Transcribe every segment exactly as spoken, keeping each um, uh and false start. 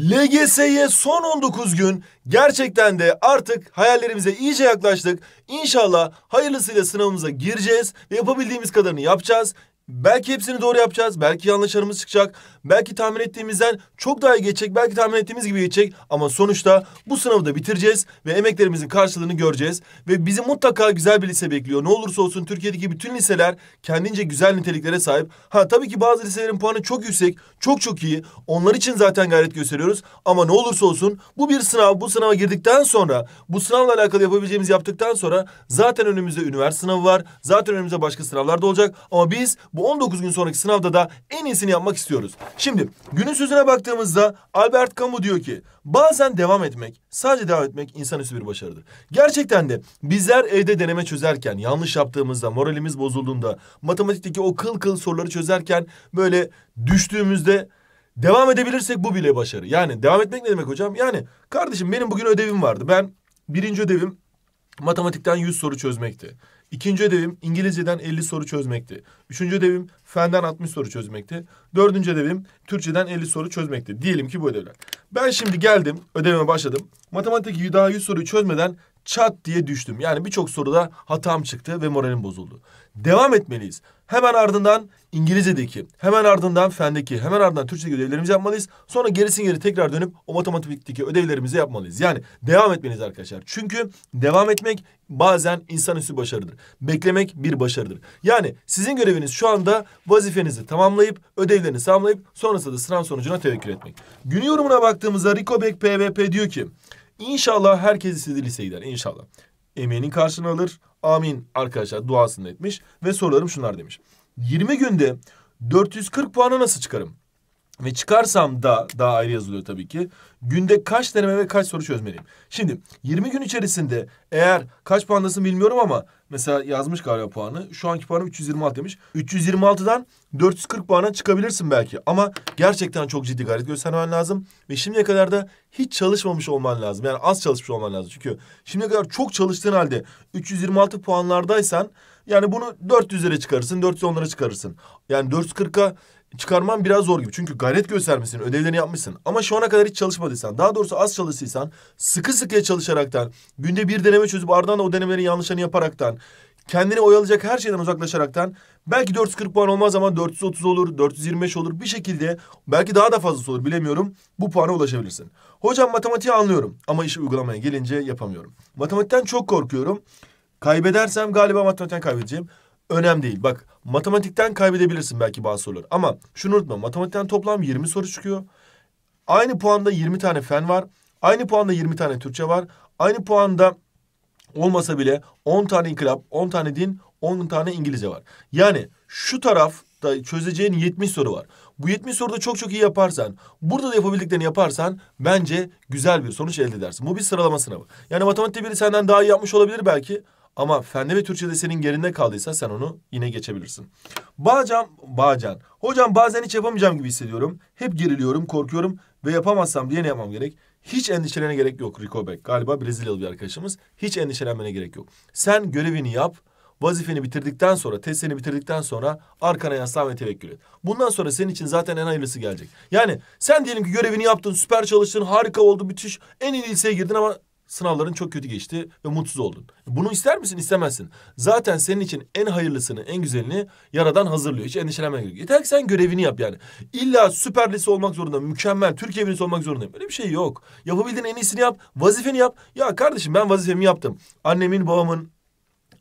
L G S'ye son on dokuz gün, gerçekten de artık hayallerimize iyice yaklaştık. İnşallah hayırlısıyla sınavımıza gireceğiz ve yapabildiğimiz kadarını yapacağız. Belki hepsini doğru yapacağız, belki yanlışlarımız çıkacak, belki tahmin ettiğimizden çok daha iyi geçecek, belki tahmin ettiğimiz gibi geçecek. Ama sonuçta bu sınavı da bitireceğiz ve emeklerimizin karşılığını göreceğiz. Ve bizi mutlaka güzel bir lise bekliyor. Ne olursa olsun Türkiye'deki bütün liseler kendince güzel niteliklere sahip. Ha tabii ki bazı liselerin puanı çok yüksek, çok çok iyi. Onlar için zaten gayret gösteriyoruz. Ama ne olursa olsun bu bir sınav, bu sınava girdikten sonra, bu sınavla alakalı yapabileceğimizi yaptıktan sonra zaten önümüzde üniversite sınavı var, zaten önümüzde başka sınavlar da olacak. Ama biz bu on dokuz gün sonraki sınavda da en iyisini yapmak istiyoruz. Şimdi günün sözüne baktığımızda Albert Camus diyor ki bazen devam etmek, sadece devam etmek insanüstü bir başarıdır. Gerçekten de bizler evde deneme çözerken, yanlış yaptığımızda, moralimiz bozulduğunda, matematikteki o kıl kıl soruları çözerken böyle düştüğümüzde devam edebilirsek bu bile başarı. Yani devam etmek ne demek hocam? Yani kardeşim benim bugün ödevim vardı. Ben birinci ödevim matematikten yüz soru çözmekti. İkinci ödevim İngilizceden elli soru çözmekti. Üçüncü ödevim fenden altmış soru çözmekti. Dördüncü ödevim Türkçeden elli soru çözmekti. Diyelim ki bu ödevler. Ben şimdi geldim ödevime başladım. Matematik daha yüz soruyu çözmeden çat diye düştüm. Yani birçok soruda hatam çıktı ve moralim bozuldu. Devam etmeliyiz. Hemen ardından İngilizce'deki, hemen ardından fendeki, hemen ardından Türkçe'deki ödevlerimizi yapmalıyız. Sonra gerisin geri tekrar dönüp o matematikteki ödevlerimizi yapmalıyız. Yani devam etmeniz arkadaşlar. Çünkü devam etmek bazen insanüstü başarıdır. Beklemek bir başarıdır. Yani sizin göreviniz şu anda vazifenizi tamamlayıp, ödevlerini tamamlayıp sonrasında da sınav sonucuna tevekkül etmek. Günü yorumuna baktığımızda Rico Beck P V P diyor ki İnşallah herkes istediği liseye gider. İnşallah. Emeğinin karşılığını alır. Amin arkadaşlar duasını etmiş. Ve sorularım şunlar demiş. yirmi günde dört yüz kırk puana nasıl çıkarım? Ve çıkarsam da daha ayrı yazılıyor tabii ki. Günde kaç deneme ve kaç soru çözmeliyim? Şimdi yirmi gün içerisinde eğer kaç puandasın bilmiyorum ama mesela yazmış galiba puanı. Şu anki puanım üç yüz yirmi altı demiş. üç yüz yirmi altıdan dört yüz kırk puana çıkabilirsin belki. Ama gerçekten çok ciddi gayret göstermen lazım. Ve şimdiye kadar da hiç çalışmamış olman lazım. Yani az çalışmış olman lazım. Çünkü şimdiye kadar çok çalıştığın halde üç yüz yirmi altı puanlardaysan yani bunu dört yüzlere çıkarırsın, dört yüz onlara çıkarırsın. Yani dört yüz kırka çıkarman biraz zor gibi. Çünkü gayret göstermişsin, ödevlerini yapmışsın. Ama şu ana kadar hiç çalışmadıysan, daha doğrusu az çalıştıysan, sıkı sıkıya çalışaraktan, günde bir deneme çözüp ardından da o denemelerin yanlışlarını yaparaktan, kendini oyalayacak her şeyden uzaklaşaraktan, belki dört yüz kırk puan olmaz ama dört yüz otuz olur, dört yüz yirmi beş olur. Bir şekilde belki daha da fazlası olur bilemiyorum. Bu puana ulaşabilirsin. Hocam matematiği anlıyorum ama işi uygulamaya gelince yapamıyorum. Matematikten çok korkuyorum. Kaybedersem galiba matematikten kaybedeceğim. Önemli değil. Bak matematikten kaybedebilirsin belki bazı soruları. Ama şunu unutma. Matematikten toplam yirmi soru çıkıyor. Aynı puanda yirmi tane fen var. Aynı puanda yirmi tane Türkçe var. Aynı puanda olmasa bile on tane inkılap, on tane din, on tane İngilizce var. Yani şu tarafta çözeceğin yetmiş soru var. Bu yetmiş soruda çok çok iyi yaparsan, burada da yapabildiklerini yaparsan bence güzel bir sonuç elde edersin. Bu bir sıralama sınavı. Yani matematikte biri senden daha iyi yapmış olabilir belki. Ama fende ve Türkçe'de senin gerinde kaldıysa sen onu yine geçebilirsin. Bağcan, Bağcan. Hocam bazen hiç yapamayacağım gibi hissediyorum. Hep geriliyorum, korkuyorum ve yapamazsam diye ne yapmam gerek? Hiç endişelenmene gerek yok Rico Beck. Galiba Brezilyalı bir arkadaşımız. Hiç endişelenmene gerek yok. Sen görevini yap. Vazifeni bitirdikten sonra, testini bitirdikten sonra arkana yaslan ve tevekkül et. Bundan sonra senin için zaten en hayırlısı gelecek. Yani sen diyelim ki görevini yaptın, süper çalıştın, harika oldu, müthiş, en iyi liseye girdin ama sınavların çok kötü geçti ve mutsuz oldun. Bunu ister misin? İstemezsin. Zaten senin için en hayırlısını, en güzelini Yaradan hazırlıyor. Hiç endişelenmene gerek yok. Yeter ki sen görevini yap yani. İlla süper lise olmak zorunda, mükemmel Türkiye birincisi olmak zorundayım. Öyle bir şey yok. Yapabildiğin en iyisini yap, vazifeni yap. Ya kardeşim ben vazifemi yaptım. Annemin, babamın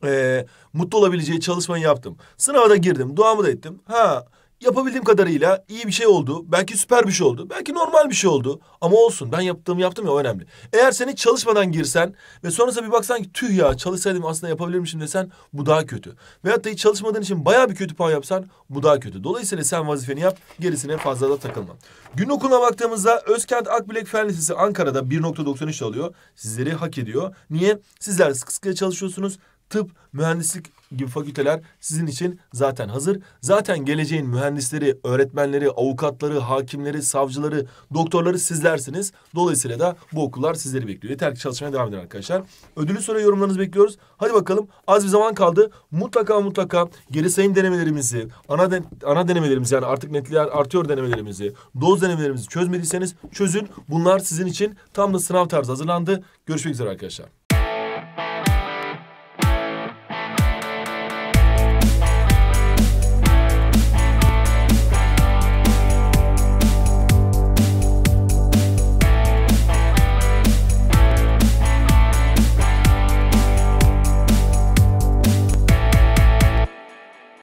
ee, mutlu olabileceği çalışmayı yaptım. Sınava da girdim, duamı da ettim. Ha, yapabildiğim kadarıyla iyi bir şey oldu. Belki süper bir şey oldu. Belki normal bir şey oldu. Ama olsun. Ben yaptığımı yaptım ya, önemli. Eğer sen hiç çalışmadan girsen ve sonrasında bir baksan ki tüh ya çalışsaydım aslında yapabilirmişim desen bu daha kötü. Veyahut da hiç çalışmadığın için bayağı bir kötü puan yapsan bu daha kötü. Dolayısıyla sen vazifeni yap. Gerisine fazla da takılma. Gün okuluna baktığımızda Özkent Akbilek Fen Lisesi Ankara'da bir nokta doksan üç alıyor. Sizleri hak ediyor. Niye? Sizler sıkı sıkıya çalışıyorsunuz. Tıp, mühendislik gibi fakülteler sizin için zaten hazır. Zaten geleceğin mühendisleri, öğretmenleri, avukatları, hakimleri, savcıları, doktorları sizlersiniz. Dolayısıyla da bu okullar sizleri bekliyor. Yeter ki çalışmaya devam edin arkadaşlar. Ödüllü soru yorumlarınızı bekliyoruz. Hadi bakalım, az bir zaman kaldı. Mutlaka mutlaka geri sayım denemelerimizi, ana, de, ana denemelerimizi, yani artık netliler artıyor denemelerimizi, doz denemelerimizi çözmediyseniz çözün. Bunlar sizin için tam da sınav tarzı hazırlandı. Görüşmek üzere arkadaşlar.